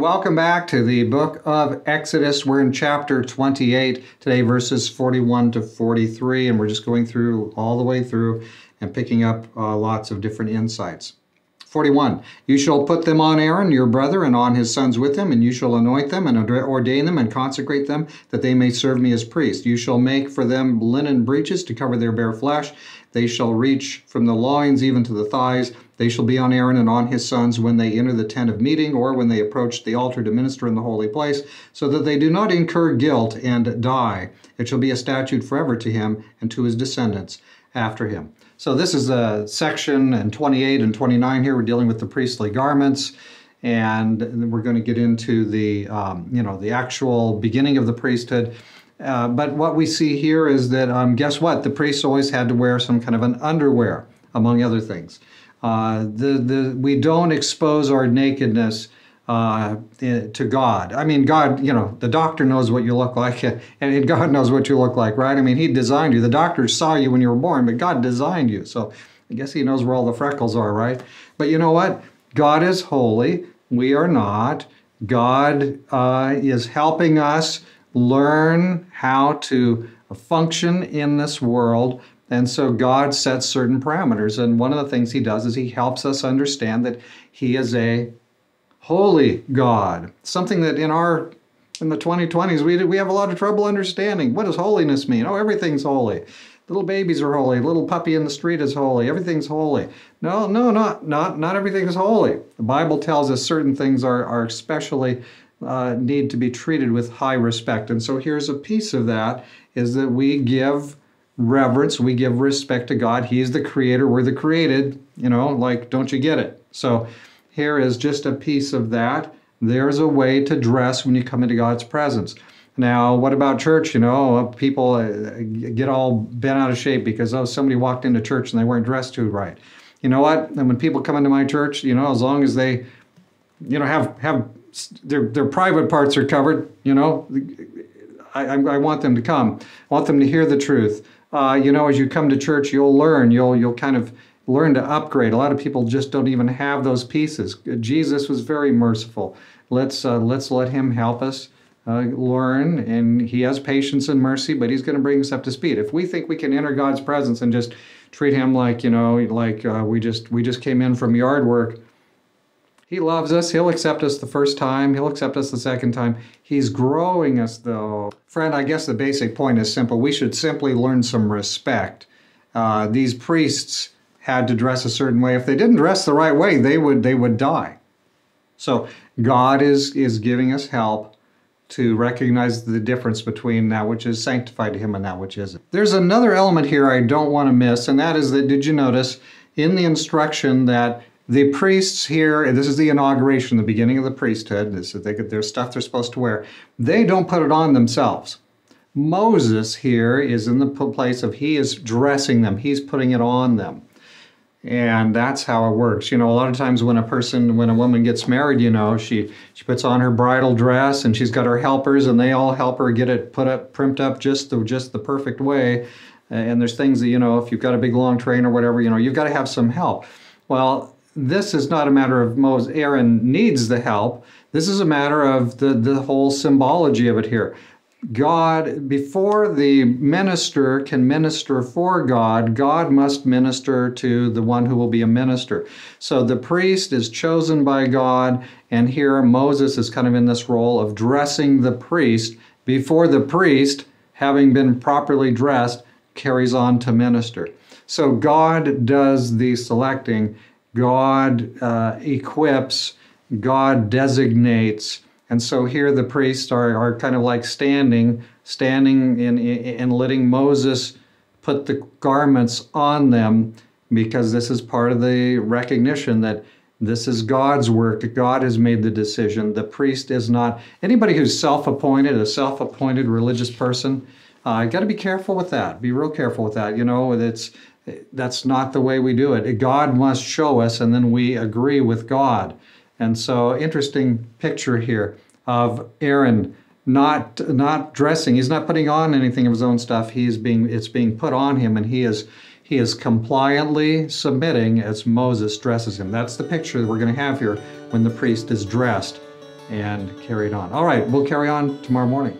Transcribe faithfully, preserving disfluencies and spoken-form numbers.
Welcome back to the book of Exodus. We're in chapter twenty-eight today, verses forty-one to forty-three, and we're just going through all the way through and picking up uh, lots of different insights. forty-one, you shall put them on Aaron, your brother, and on his sons with him, and you shall anoint them and ordain them and consecrate them, that they may serve me as priests. You shall make for them linen breeches to cover their bare flesh. They shall reach from the loins even to the thighs. They shall be on Aaron and on his sons when they enter the tent of meeting, or when they approach the altar to minister in the holy place, so that they do not incur guilt and die. It shall be a statute forever to him and to his descendants after him. So this is a section in twenty-eight and twenty-nine here. We're dealing with the priestly garments, and we're going to get into the, um, you know, the actual beginning of the priesthood. Uh, but what we see here is that, um, guess what? The priests always had to wear some kind of an underwear, among other things. Uh, the, the, we don't expose our nakedness uh, to God. I mean, God, you know, the doctor knows what you look like, and God knows what you look like, right? I mean, he designed you. The doctor saw you when you were born, but God designed you. So I guess he knows where all the freckles are, right? But you know what? God is holy. We are not. God uh, is helping us learn how to function in this world. And so God sets certain parameters, and one of the things he does is he helps us understand that he is a holy God, something that in our in the twenty twenties we we have a lot of trouble understanding. What does holiness mean? Oh, everything's holy. Little babies are holy. Little puppy in the street is holy. Everything's holy. No, no, not not not everything is holy. The Bible tells us certain things are are especially uh, need to be treated with high respect. And so here's a piece of that, is that we give reverence, we give respect to God. He's the creator, we're the created, you know, like, don't you get it? So here is just a piece of that. There's a way to dress when you come into God's presence. Now, what about church? You know, people get all bent out of shape because, oh, somebody walked into church and they weren't dressed too right. You know what? And when people come into my church, you know, as long as they, you know, have, have their, their private parts are covered, you know, I, I want them to come. I want them to hear the truth. Uh, you know, as you come to church, you'll learn. You'll you'll kind of learn to upgrade. A lot of people just don't even have those pieces. Jesus was very merciful. Let's uh, let's let him help us uh, learn, and he has patience and mercy. But he's going to bring us up to speed. If we think we can enter God's presence and just treat him like, you know, like uh, we just we just came in from yard work, he loves us. He'll accept us the first time. He'll accept us the second time. He's growing us, though. Friend, I guess the basic point is simple. We should simply learn some respect. Uh, these priests had to dress a certain way. If they didn't dress the right way, they would they would die. So God is, is giving us help to recognize the difference between that which is sanctified to him and that which isn't. There's another element here I don't want to miss, and that is that, did you notice in the instruction that the priests here, and this is the inauguration, the beginning of the priesthood, this is they, their stuff they're supposed to wear, they don't put it on themselves. Moses here is in the place of, he is dressing them, he's putting it on them. And that's how it works. You know, a lot of times when a person, when a woman gets married, you know, she, she puts on her bridal dress, and she's got her helpers, and they all help her get it put up, primped up just the, just the perfect way. And there's things that, you know, if you've got a big long train or whatever, you know, you've got to have some help. Well, this is not a matter of Moses. Aaron needs the help. This is a matter of the, the whole symbology of it here. God, before the minister can minister for God, God must minister to the one who will be a minister. So the priest is chosen by God, and here Moses is kind of in this role of dressing the priest before the priest, having been properly dressed, carries on to minister. So God does the selecting. God uh, equips, God designates, and so here the priests are, are kind of like standing, standing in, in, in letting Moses put the garments on them, because this is part of the recognition that this is God's work. God has made the decision. The priest is not. Anybody who's self-appointed, a self-appointed religious person, uh, got to be careful with that. Be real careful with that. You know, it's that's not the way we do it. God must show us, and then we agree with God. And so, interesting picture here of Aaron not not dressing. He's not putting on anything of his own stuff. He's being it's being put on him, and he is he is compliantly submitting as Moses dresses him. That's the picture that we're going to have here when the priest is dressed and carried on. All right, we'll carry on tomorrow morning.